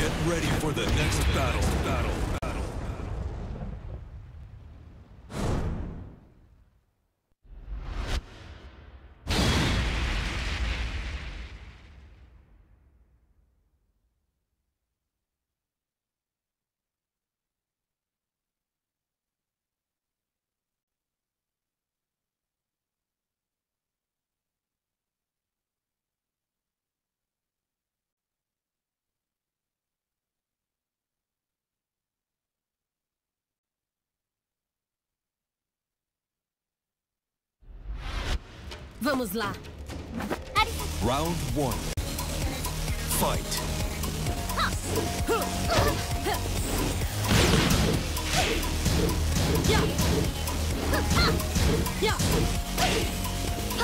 Get ready for the next battle. Vamos lá. Round 1. Fight. KO. Round 2.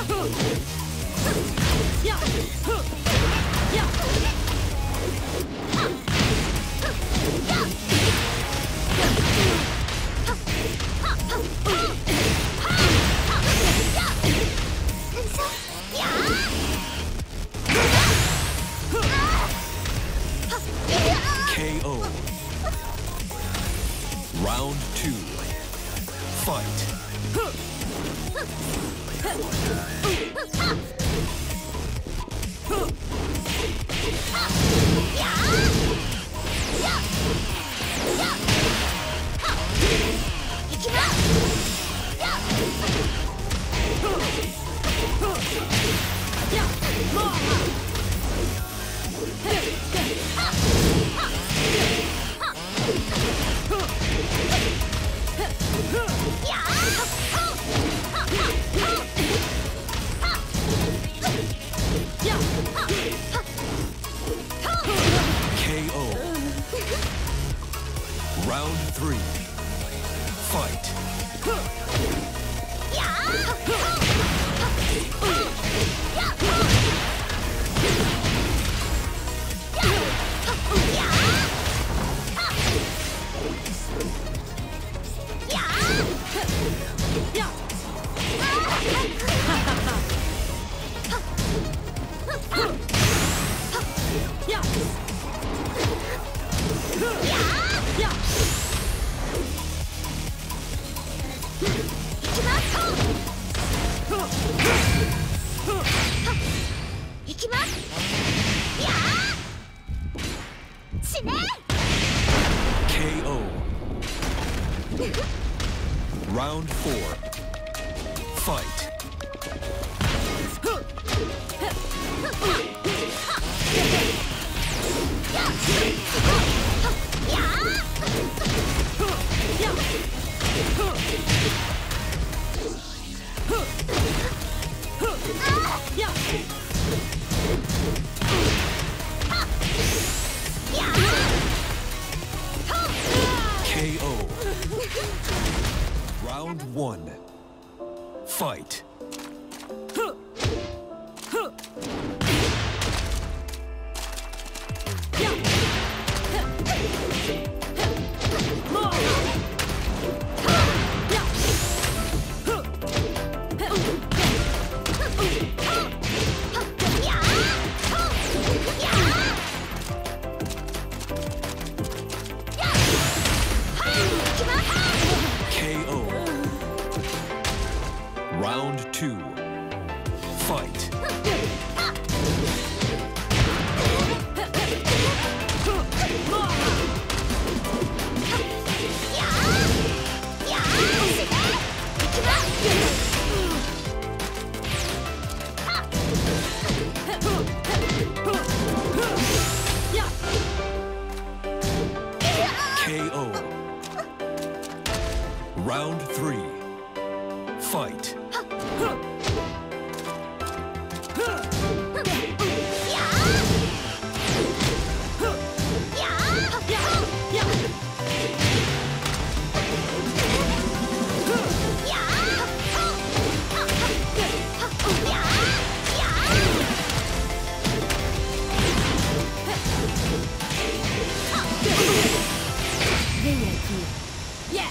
KO. Round 3. KO. Round 4. Fight. KO. Round 1. Fight. Round 2. Fight. KO. Round 3. Fight. Yes. Yeah.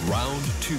Round two.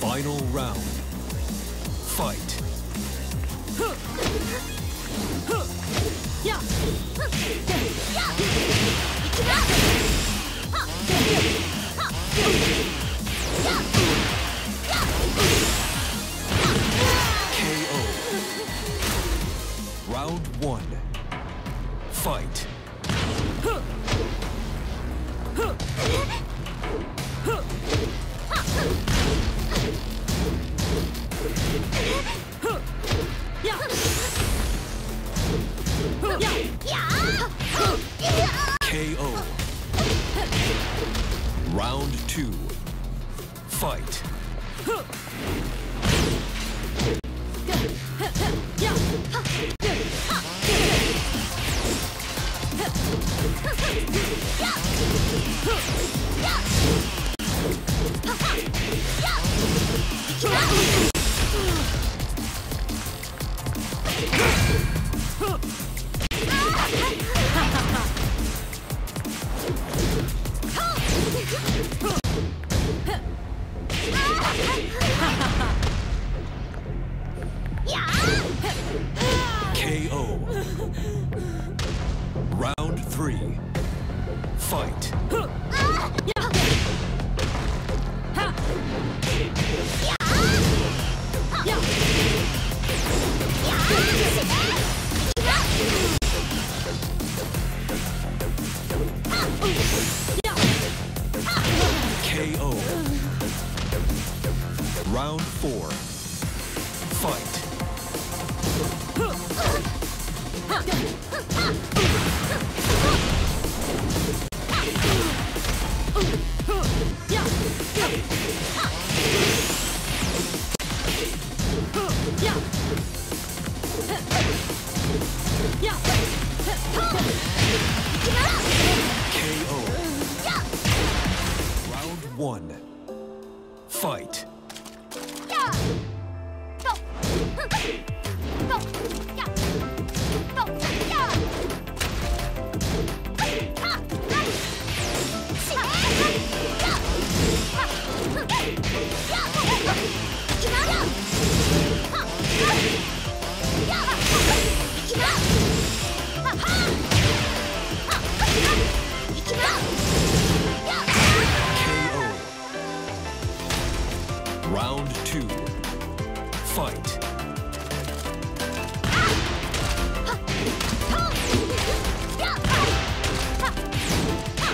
Final round. KO. Round one. KO. Round two. KO. Round three. KO. Round four. KO. Round one. Fight. Round 2. Fight. KO.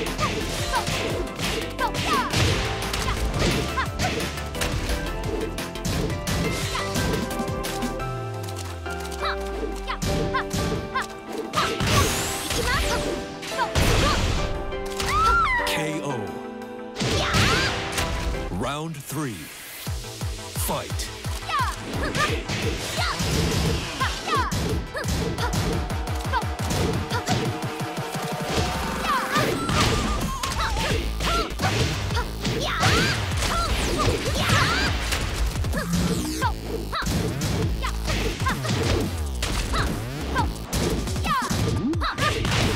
Round 3. Fight.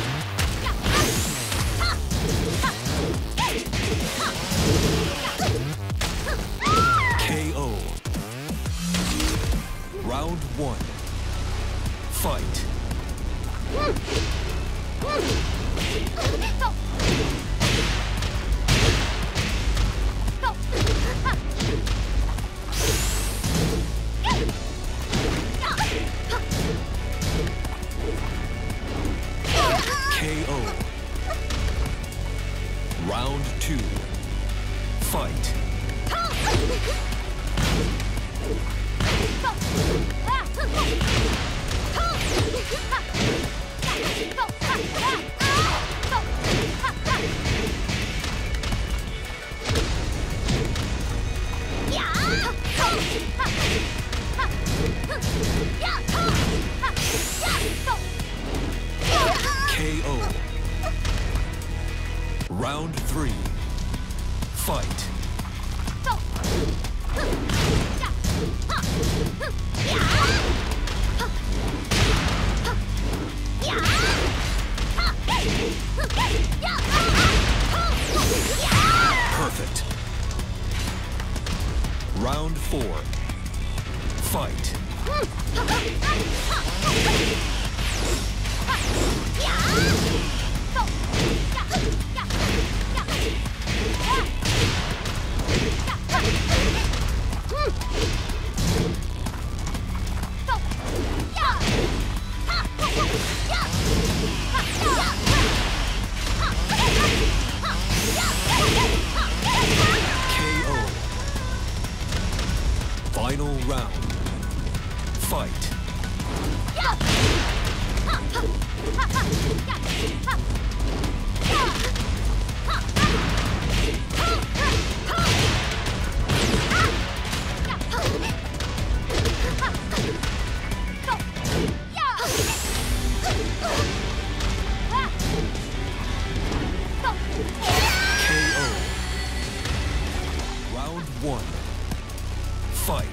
Round 1. Fight. KO. Round 3. Fight. Perfect. Round 4. Fight. Final round. Fight. KO. Round 1. Fight.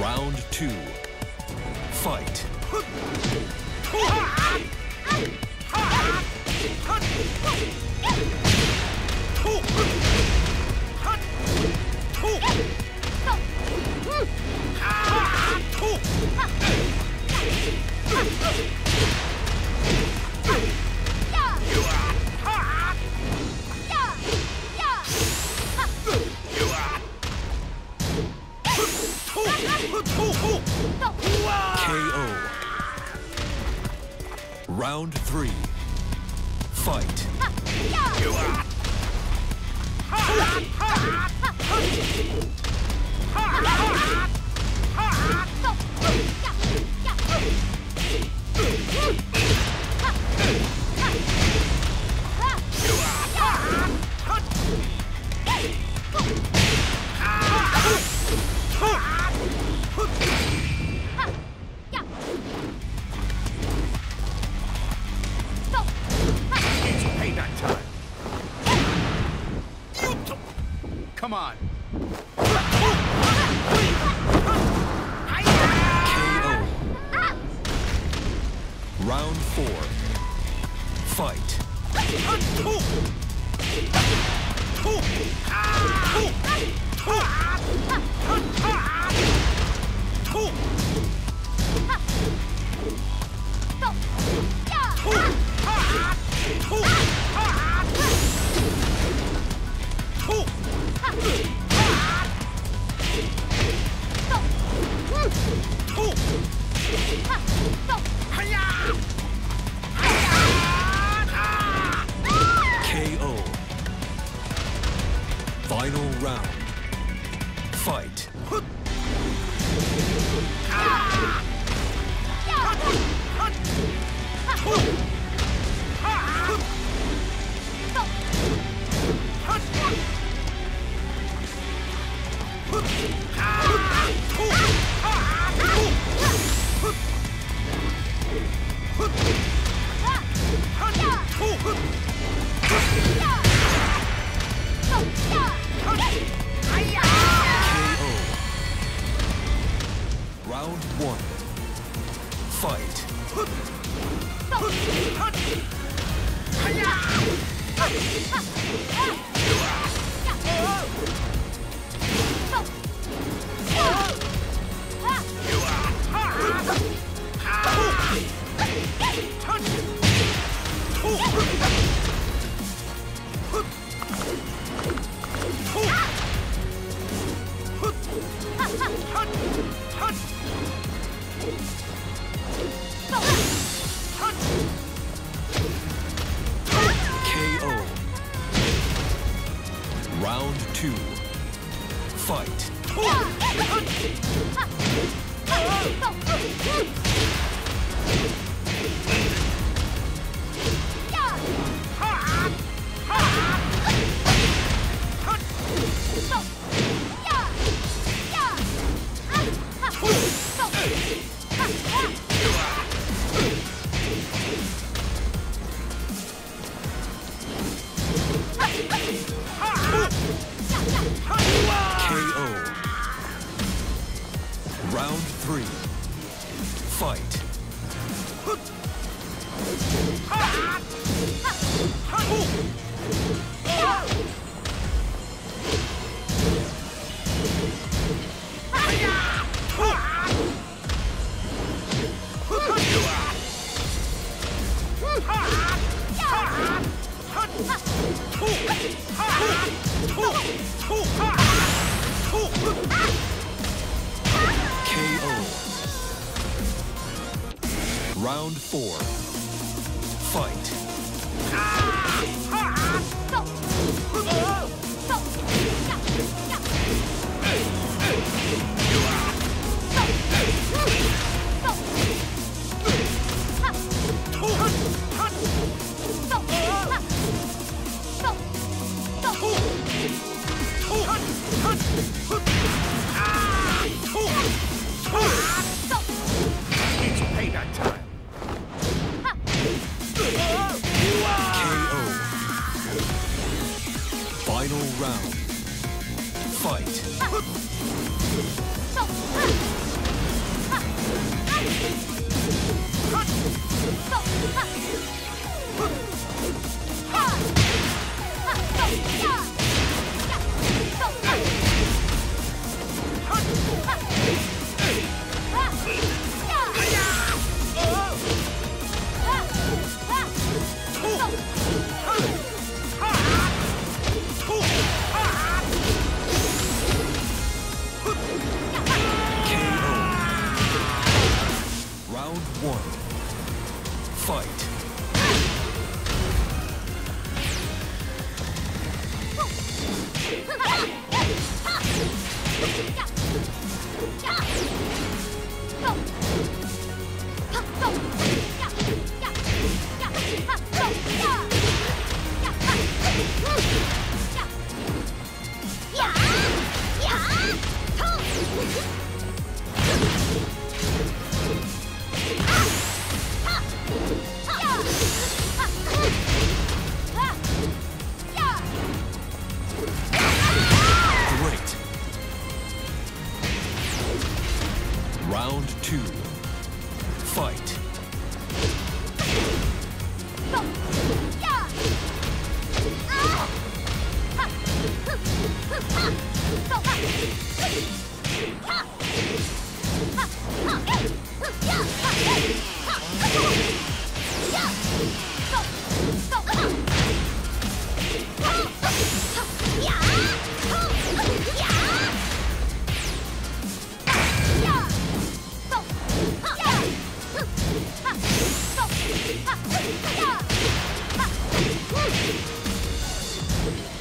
Round 2. Fight. KO. Round 3. Fight. Come on. KO. Round 4. Fight. KO. Final round. Fight. KO. Round 1. KO. Round 2. Fight. Round 3. Fight. Round 4. Fight. Final round. Fight.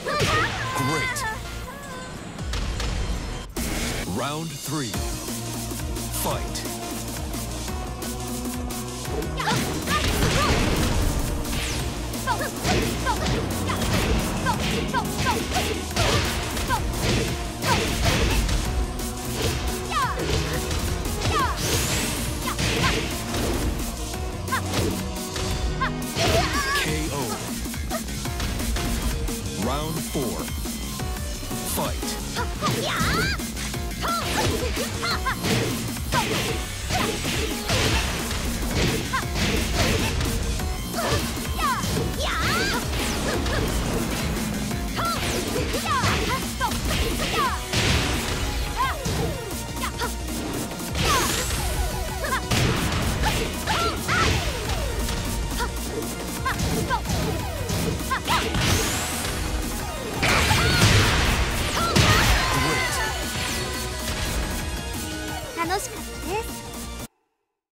Great. Round 3. Fight.